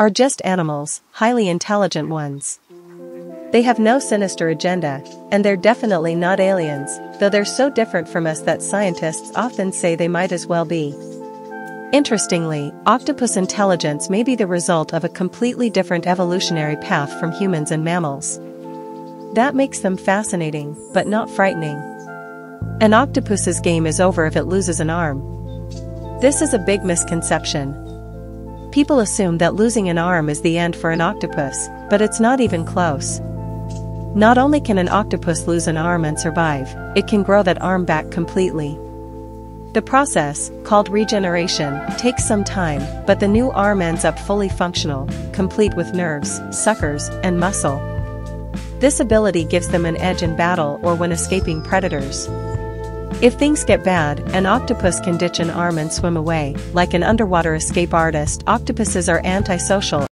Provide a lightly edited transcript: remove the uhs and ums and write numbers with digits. are just animals, highly intelligent ones. They have no sinister agenda, and they're definitely not aliens, though they're so different from us that scientists often say they might as well be. Interestingly, octopus intelligence may be the result of a completely different evolutionary path from humans and mammals. That makes them fascinating, but not frightening. An octopus's game is over if it loses an arm. This is a big misconception. People assume that losing an arm is the end for an octopus, but it's not even close. Not only can an octopus lose an arm and survive, it can grow that arm back completely. The process, called regeneration, takes some time, but the new arm ends up fully functional, complete with nerves, suckers, and muscle. This ability gives them an edge in battle or when escaping predators. If things get bad, an octopus can ditch an arm and swim away. Like an underwater escape artist, octopuses are antisocial.